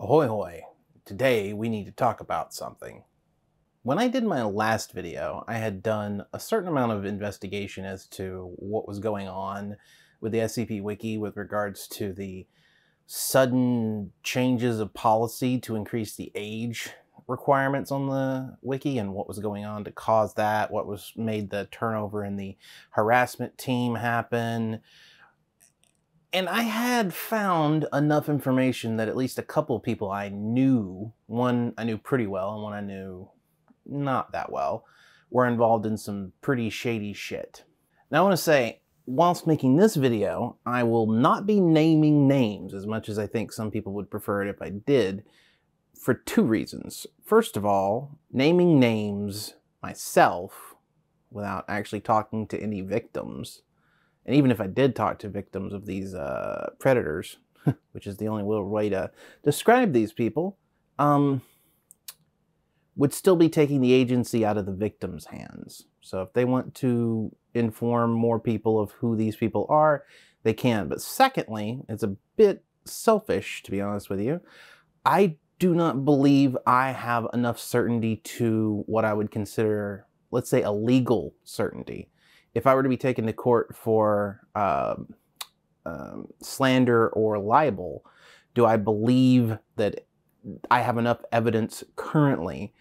Ahoy hoy, today we need to talk about something. When I did my last video, I had done a certain amount of investigation as to what was going on with the SCP Wiki with regards to the sudden changes of policy to increase the age requirements on the wiki and what was going on to cause that, what was made the turnover in the harassment team happen. And I had found enough information that at least a couple of people I knew, one I knew pretty well and one I knew not that well, were involved in some pretty shady shit. Now I want to say, whilst making this video, I will not be naming names as much as I think some people would prefer it if I did, for two reasons. First of all, naming names myself without actually talking to any victims. And even if I did talk to victims of these predators, which is the only real way to describe these people, would still be taking the agency out of the victims' hands. So if they want to inform more people of who these people are, they can. But secondly, it's a bit selfish, to be honest with you. I do not believe I have enough certainty to what I would consider, let's say, a legal certainty. If I were to be taken to court for slander or libel, do I believe that I have enough evidence currently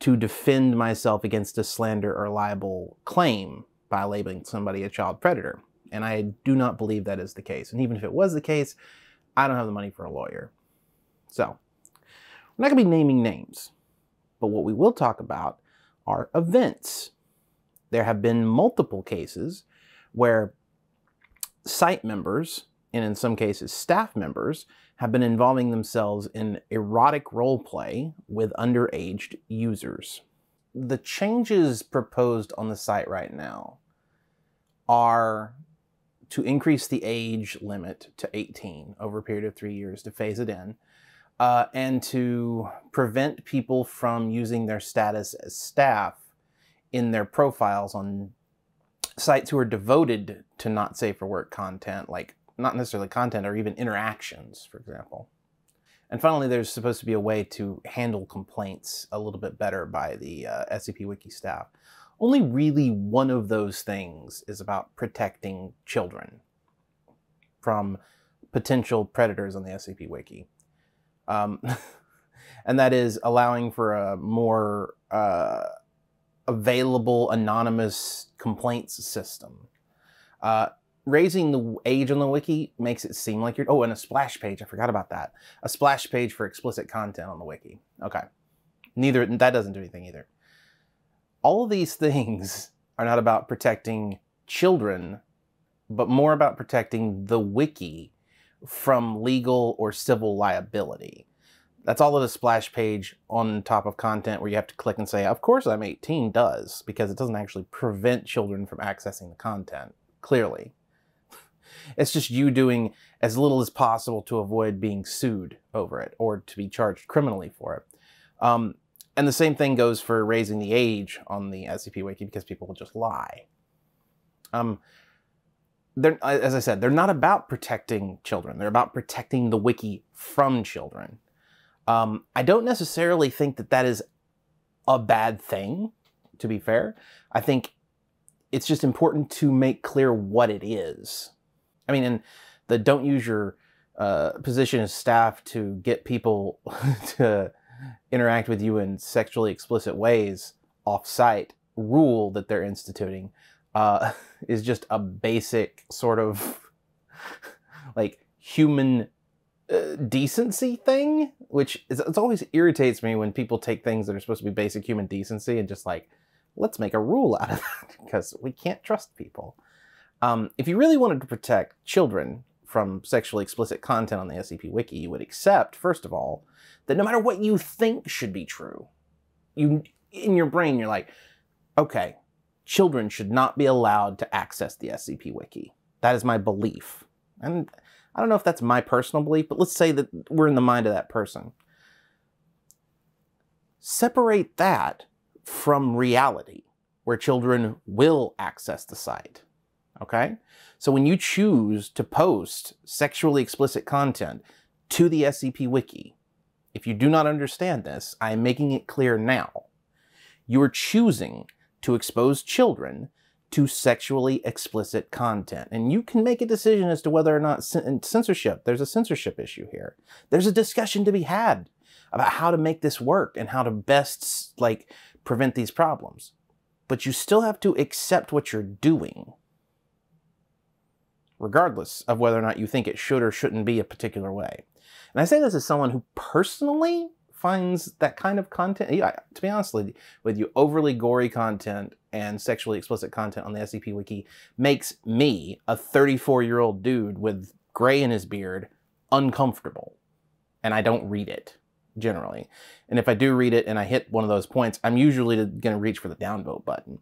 to defend myself against a slander or libel claim by labeling somebody a child predator? And I do not believe that is the case. And even if it was the case, I don't have the money for a lawyer. So we're not going to be naming names, but what we will talk about are events. There have been multiple cases where site members, and in some cases staff members, have been involving themselves in erotic role play with underage users. The changes proposed on the site right now are to increase the age limit to 18 over a period of 3 years to phase it in, and to prevent people from using their status as staff in their profiles on sites who are devoted to not safe for work content, like not necessarily content or even interactions, for example. And finally, there's supposed to be a way to handle complaints a little bit better by the SCP Wiki staff. Only really one of those things is about protecting children from potential predators on the SCP Wiki. And that is allowing for a more available anonymous complaints system. Raising the age on the wiki makes it seem like you're... Oh, and a splash page. I forgot about that. A splash page for explicit content on the wiki. Okay. Neither... That doesn't do anything either. All of these things are not about protecting children, but more about protecting the wiki from legal or civil liability. That's all that a splash page on top of content where you have to click and say, of course I'm 18 does, because it doesn't actually prevent children from accessing the content, clearly. It's just you doing as little as possible to avoid being sued over it or to be charged criminally for it. And the same thing goes for raising the age on the SCP Wiki, because people will just lie. As I said, they're not about protecting children. They're about protecting the wiki from children. I don't necessarily think that that is a bad thing, to be fair. I think it's just important to make clear what it is. I mean, and the don't use your position as staff to get people to interact with you in sexually explicit ways off-site rule that they're instituting is just a basic sort of like human decency thing, which is, it always irritates me when people take things that are supposed to be basic human decency and just like, let's make a rule out of that because we can't trust people. If you really wanted to protect children from sexually explicit content on the SCP Wiki, you would accept, first of all, that no matter what you think should be true, you, in your brain, you're like, okay, children should not be allowed to access the SCP Wiki. That is my belief. And I don't know if that's my personal belief, but let's say that we're in the mind of that person. Separate that from reality, where children will access the site, okay? So when you choose to post sexually explicit content to the SCP Wiki, If you do not understand this, I am making it clear now. You are choosing to expose children to sexually explicit content. And you can make a decision as to whether or not censorship, there's a censorship issue here. There's a discussion to be had about how to make this work and how to best prevent these problems. But you still have to accept what you're doing, regardless of whether or not you think it should or shouldn't be a particular way. And I say this as someone who personally finds that kind of content, to be honest with you, overly gory content and sexually explicit content on the SCP Wiki makes me, a 34-year-old dude with gray in his beard, uncomfortable. And I don't read it, generally. And if I do read it and I hit one of those points, I'm usually going to reach for the downvote button.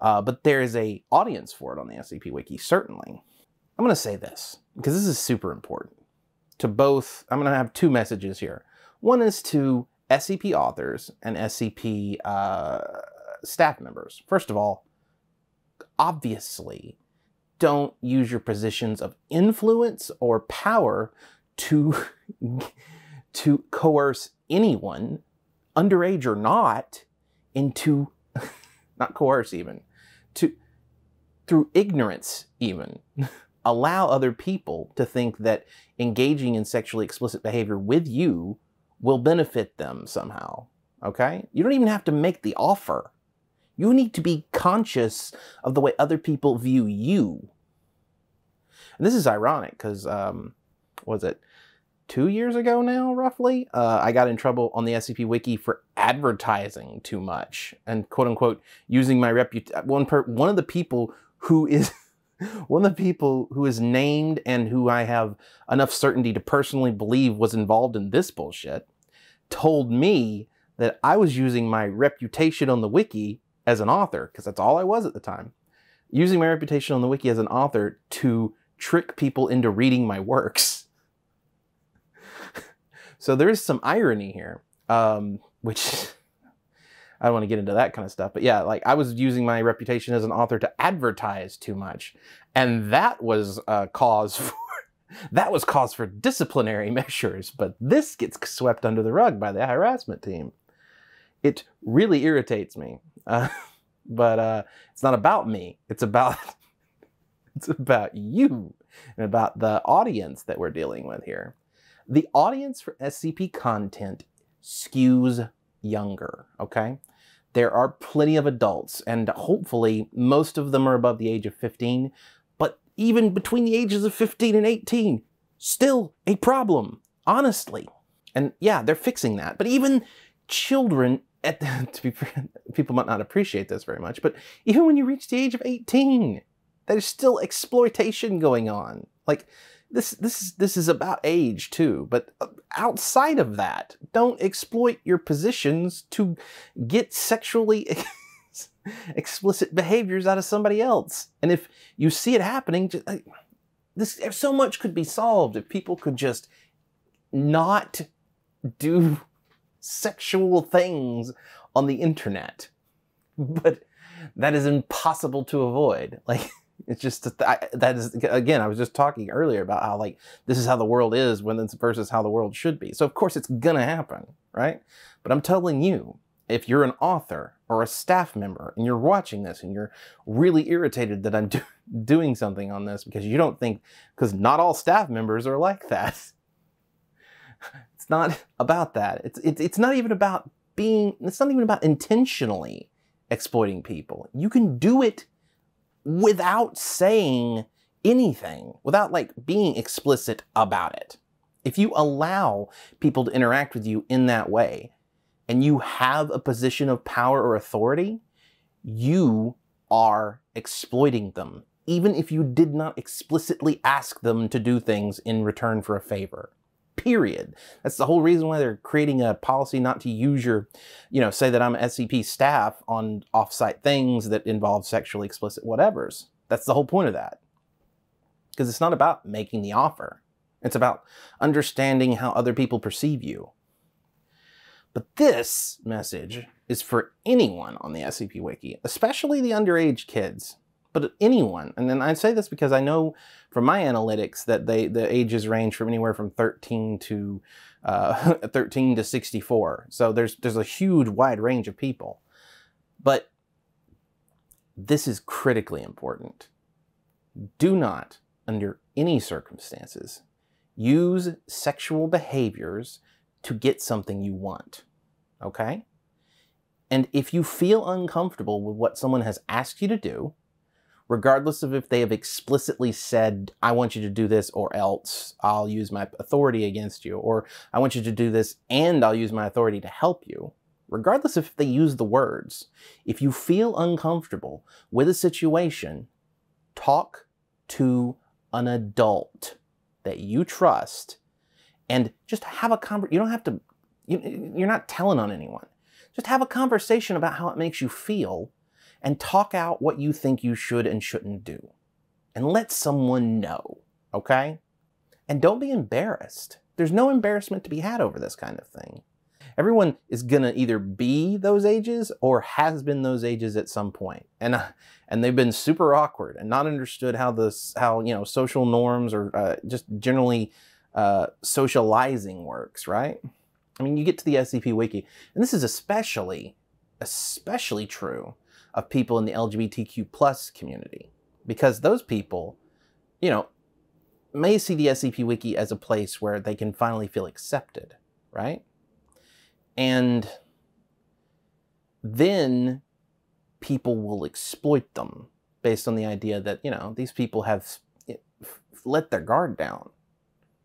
But there is an audience for it on the SCP Wiki, certainly. I'm going to say this, because this is super important. To both, I'm going to have two messages here. One is to SCP authors and SCP staff members. First of all, obviously, don't use your positions of influence or power to coerce anyone, underage or not, into, not coerce even, through ignorance even. Allow other people to think that engaging in sexually explicit behavior with you will benefit them somehow, okay? You don't even have to make the offer. You need to be conscious of the way other people view you. And this is ironic because, was it 2 years ago now, roughly? I got in trouble on the SCP Wiki for advertising too much and, quote-unquote, using my reputation. One of the people who is... One of the people who is named and who I have enough certainty to personally believe was involved in this bullshit told me that I was using my reputation on the wiki as an author, because that's all I was at the time, using my reputation on the wiki as an author to trick people into reading my works. So there is some irony here, which... I don't want to get into that kind of stuff, but yeah, I was using my reputation as an author to advertise too much, and that was cause for disciplinary measures. But this gets swept under the rug by the harassment team. It really irritates me, but it's not about me. It's about it's about you and about the audience that we're dealing with here. The audience for SCP content skews younger, okay? There are plenty of adults, and hopefully most of them are above the age of 15, but even between the ages of 15 and 18, still a problem, honestly. And yeah, they're fixing that, but even children, people might not appreciate this very much, but even when you reach the age of 18, there's still exploitation going on. This is about age too, but outside of that, don't exploit your positions to get sexually explicit behaviors out of somebody else. And if you see it happening, so much could be solved if people could just not do sexual things on the internet. But that is impossible to avoid. It's just that is, again, I was just talking earlier about how this is how the world is versus how the world should be. So of course it's gonna happen, right? But I'm telling you, if you're an author or a staff member and you're watching this and you're really irritated that I'm doing something on this because you don't think, because not all staff members are like that. It's not about that. It's not even about being. It's not even about intentionally exploiting people. You can do it without saying anything, without being explicit about it. If you allow people to interact with you in that way, and you have a position of power or authority, you are exploiting them, even if you did not explicitly ask them to do things in return for a favor. Period. That's the whole reason why they're creating a policy not to use your, say that I'm SCP staff on offsite things that involve sexually explicit whatevers. That's the whole point of that. Because it's not about making the offer. It's about understanding how other people perceive you. But this message is for anyone on the SCP Wiki, especially the underage kids. but anyone. And then I say this because I know from my analytics that the ages range from anywhere from 13 to 64. So there's a huge wide range of people. But this is critically important. Do not, under any circumstances, use sexual behaviors to get something you want, okay? And if you feel uncomfortable with what someone has asked you to do, regardless of if they have explicitly said, I want you to do this or else I'll use my authority against you, or I want you to do this and I'll use my authority to help you, regardless if they use the words, if you feel uncomfortable with a situation, talk to an adult that you trust and just have a conversation. You don't have to, you're not telling on anyone. Just have a conversation about how it makes you feel and talk out what you think you should and shouldn't do. And let someone know, okay? And don't be embarrassed. There's no embarrassment to be had over this kind of thing. Everyone is gonna either be those ages or has been those ages at some point. And they've been super awkward and not understood how how social norms or just generally socializing works, right? I mean, you get to the SCP Wiki, and this is especially true of people in the LGBTQ+ community, because those people, you know, may see the SCP Wiki as a place where they can finally feel accepted, right? And then people will exploit them based on the idea that, you know, these people have let their guard down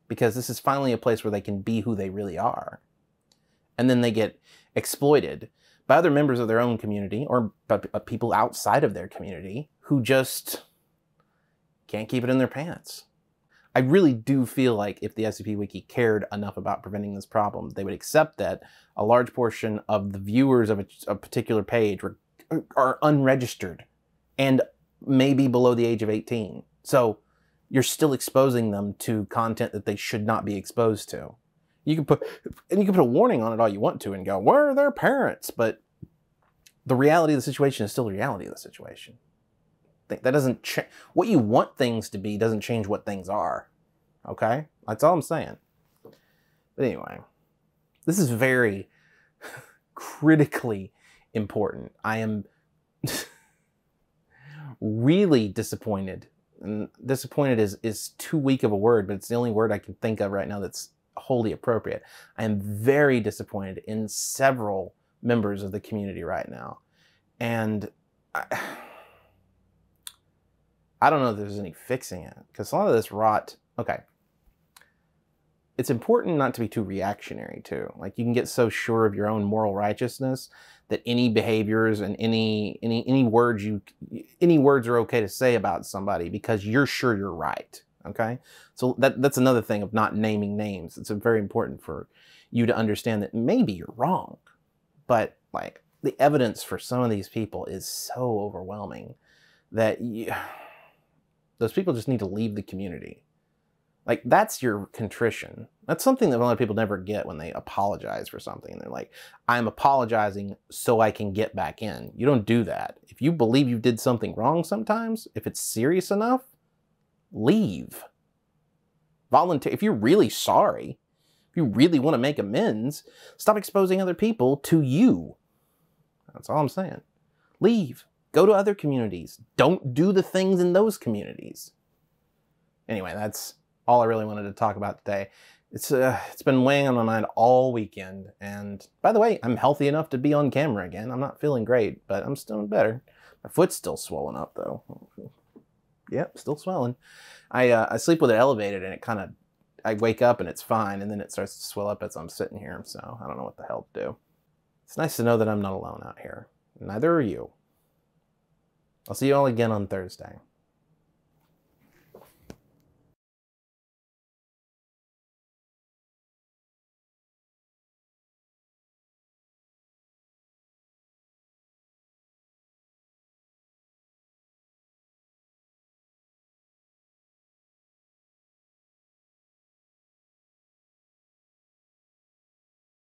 because this is finally a place where they can be who they really are. And then they get exploited by other members of their own community or by people outside of their community who just can't keep it in their pants. I really do feel like if the SCP Wiki cared enough about preventing this problem, they would accept that a large portion of the viewers of a particular page are unregistered and maybe below the age of 18. So you're still exposing them to content that they should not be exposed to. You can put a warning on it all you want to and go, where are their parents? But the reality of the situation is still the reality of the situation. That doesn't change. What you want things to be doesn't change what things are. Okay? That's all I'm saying. But anyway, this is very critically important. I am really disappointed. And disappointed is too weak of a word, but it's the only word I can think of right now that's wholly appropriate. I am very disappointed in several members of the community right now. And I don't know if there's any fixing it, because a lot of this rot, okay. It's important not to be too reactionary too. Like, you can get so sure of your own moral righteousness that any behaviors and any words are okay to say about somebody because you're sure you're right, okay? So that's another thing of not naming names. It's very important for you to understand that maybe you're wrong, but like, the evidence for some of these people is so overwhelming that those people just need to leave the community. Like, that's your contrition. That's something that a lot of people never get when they apologize for something. They're like, I'm apologizing so I can get back in. You don't do that. If you believe you did something wrong sometimes, if it's serious enough, leave. Volunteer. If you're really sorry, if you really want to make amends, stop exposing other people to you. That's all I'm saying. Leave. Go to other communities. Don't do the things in those communities. Anyway, that's all I really wanted to talk about today. It's been weighing on my mind all weekend. And by the way, I'm healthy enough to be on camera again. I'm not feeling great, but I'm still better. My foot's still swollen up though. Yep, still swelling. I sleep with it elevated and it kind of, I wake up and it's fine, and then it starts to swell up as I'm sitting here. So I don't know what the hell to do. It's nice to know that I'm not alone out here. Neither are you. I'll see you all again on Thursday.